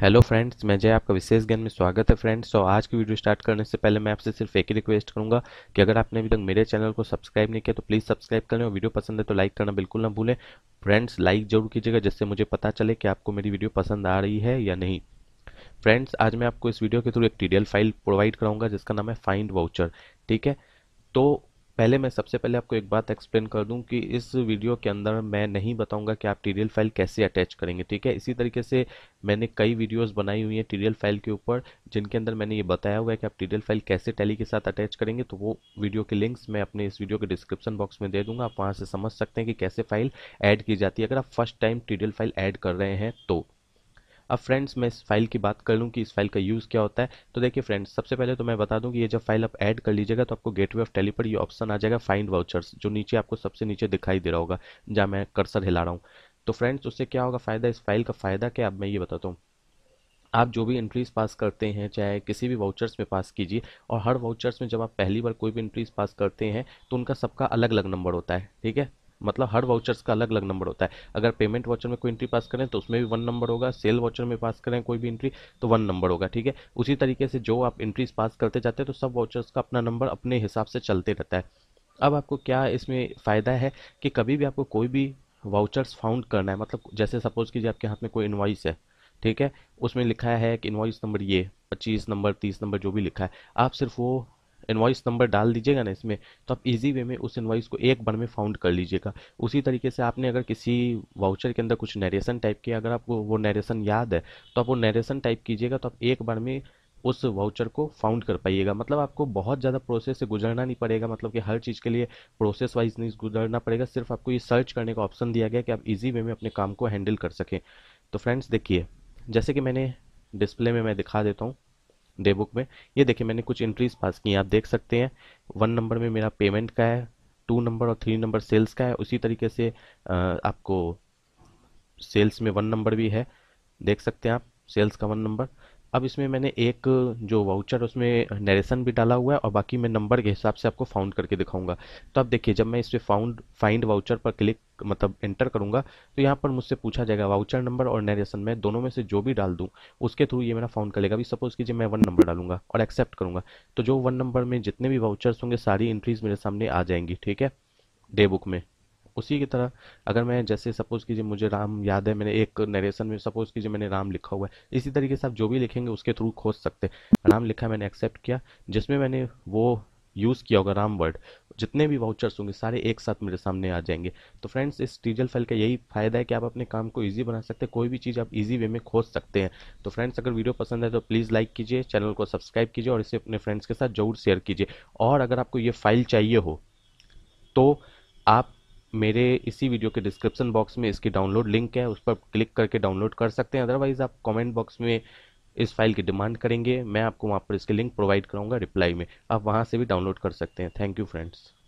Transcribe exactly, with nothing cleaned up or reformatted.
Hello friends, मैं जय आपका विशेष ज्ञान में स्वागत है। फ्रेंड्स तो आज की वीडियो स्टार्ट करने से पहले मैं आपसे सिर्फ एक ही रिक्वेस्ट करूंगा कि अगर आपने अभी तक मेरे चैनल को सब्सक्राइब नहीं किया तो प्लीज़ सब्सक्राइब करें और वीडियो पसंद है तो लाइक करना बिल्कुल ना भूलें। फ्रेंड्स लाइक जरूर कीजिएगा जिससे मुझे पता चले कि आपको मेरी वीडियो पसंद आ रही है या नहीं। फ्रेंड्स आज मैं आपको इस वीडियो के थ्रू एक टीडीएल फाइल प्रोवाइड कराऊंगा जिसका नाम है फाइंड वाउचर। ठीक है, तो पहले मैं सबसे पहले आपको एक बात एक्सप्लेन कर दूं कि इस वीडियो के अंदर मैं नहीं बताऊंगा कि आप टीडीएल फाइल कैसे अटैच करेंगे। ठीक है, इसी तरीके से मैंने कई वीडियोस बनाई हुई हैं टीडीएल फाइल के ऊपर जिनके अंदर मैंने ये बताया हुआ है कि आप टीडीएल फाइल कैसे टैली के साथ अटैच करेंगे। तो वो वीडियो के लिंक्स मैं अपने इस वीडियो के डिस्क्रिप्शन बॉक्स में दे दूँगा, आप वहाँ से समझ सकते हैं कि कैसे फाइल ऐड की जाती है अगर आप first time TDL file add कर रहे हैं तो। अब फ्रेंड्स मैं इस फाइल की बात कर लूँ कि इस फाइल का यूज़ क्या होता है। तो देखिए फ्रेंड्स, सबसे पहले तो मैं बता दूं कि ये जब फाइल आप ऐड कर लीजिएगा तो आपको गेटवे ऑफ टैली पर ये ऑप्शन आ जाएगा फाइंड वाउचर्स, जो नीचे आपको सबसे नीचे दिखाई दे रहा होगा जहाँ मैं कर्सर हिला रहा हूँ। तो फ्रेंड्स उससे क्या होगा फ़ायदा, इस फाइल का फ़ायदा क्या, अब मैं ये बताता हूँ। आप जो भी एंट्रीज पास करते हैं चाहे किसी भी वाउचर्स में पास कीजिए, और हर वाउचर्स में जब आप पहली बार कोई भी एंट्रीज पास करते हैं तो उनका सबका अलग अलग नंबर होता है। ठीक है, मतलब हर वाउचर्स का अलग अलग नंबर होता है। अगर पेमेंट वाउचर में कोई एंट्री पास करें तो उसमें भी वन नंबर होगा, सेल वाउचर में पास करें कोई भी एंट्री तो वन नंबर होगा। ठीक है, उसी तरीके से जो आप एंट्रीज पास करते जाते हैं तो सब वाउचर्स का अपना नंबर अपने हिसाब से चलते रहता है। अब आपको क्या इसमें फ़ायदा है कि कभी भी आपको कोई भी वाउचर्स फाउंड करना है, मतलब जैसे सपोज कीजिए आपके हाथ में कोई इनवॉइस है। ठीक है, उसमें लिखा है कि इनवॉइस नंबर ये पच्चीस नंबर तीस नंबर जो भी लिखा है, आप सिर्फ वो इनवॉइस नंबर डाल दीजिएगा ना इसमें, तो आप इजी वे में उस इनवॉइस को एक बार में फाउंड कर लीजिएगा। उसी तरीके से आपने अगर किसी वाउचर के अंदर कुछ नरेशन टाइप किया, अगर आपको वो नरेशन याद है तो आप वो नरेशन टाइप कीजिएगा, तो आप एक बार में उस वाउचर को फाउंड कर पाइएगा। मतलब आपको बहुत ज़्यादा प्रोसेस से गुजरना नहीं पड़ेगा, मतलब कि हर चीज़ के लिए प्रोसेस वाइज नहीं गुजरना पड़ेगा, सिर्फ आपको ये सर्च करने का ऑप्शन दिया गया कि आप ईजी वे में अपने काम को हैंडल कर सकें। तो फ्रेंड्स देखिए जैसे कि मैंने डिस्प्ले में मैं दिखा देता हूँ डेबुक में, ये देखिए मैंने कुछ एंट्रीज पास की हैं, आप देख सकते हैं। वन नंबर में मेरा पेमेंट का है, टू नंबर और थ्री नंबर सेल्स का है। उसी तरीके से आपको सेल्स में वन नंबर भी है, देख सकते हैं आप सेल्स का वन नंबर। अब इसमें मैंने एक जो वाउचर उसमें नरेशन भी डाला हुआ है और बाकी मैं नंबर के हिसाब से आपको फाउंड करके दिखाऊंगा। तो आप देखिए जब मैं इस पर फाउंड फाइंड वाउचर पर क्लिक मतलब एंटर करूंगा तो यहाँ पर मुझसे पूछा जाएगा वाउचर नंबर और नरेशन, मैं दोनों में से जो भी डाल दूँ उसके थ्रू ये मेरा फाउंड कर लेगा। अभी सपोज़ कीजिए मैं वन नंबर डालूंगा और एक्सेप्ट करूँगा तो जो वन नंबर में जितने भी वाउचर्स होंगे सारी एंट्रीज मेरे सामने आ जाएंगी। ठीक है, डे बुक में उसी की तरह अगर मैं जैसे सपोज़ कीजिए मुझे राम याद है, मैंने एक नरेशन में सपोज़ कीजिए मैंने राम लिखा हुआ है, इसी तरीके से आप जो भी लिखेंगे उसके थ्रू खोज सकते हैं। राम लिखा मैंने एक्सेप्ट किया, जिसमें मैंने वो यूज़ किया होगा राम वर्ड, जितने भी वाउचर्स होंगे सारे एक साथ मेरे सामने आ जाएंगे। तो फ्रेंड्स इस टीडीएल फाइल का यही फ़ायदा है कि आप अपने काम को ईजी बना सकते हैं, कोई भी चीज़ आप ईजी वे में खोज सकते हैं। तो फ्रेंड्स अगर वीडियो पसंद है तो प्लीज़ लाइक कीजिए, चैनल को सब्सक्राइब कीजिए और इसे अपने फ्रेंड्स के साथ जरूर शेयर कीजिए। और अगर आपको ये फाइल चाहिए हो तो आप मेरे इसी वीडियो के डिस्क्रिप्शन बॉक्स में इसकी डाउनलोड लिंक है, उस पर क्लिक करके डाउनलोड कर सकते हैं। अदरवाइज़ आप कमेंट बॉक्स में इस फाइल की डिमांड करेंगे, मैं आपको वहाँ पर इसके लिंक प्रोवाइड कराऊंगा रिप्लाई में, आप वहाँ से भी डाउनलोड कर सकते हैं। Thank you friends.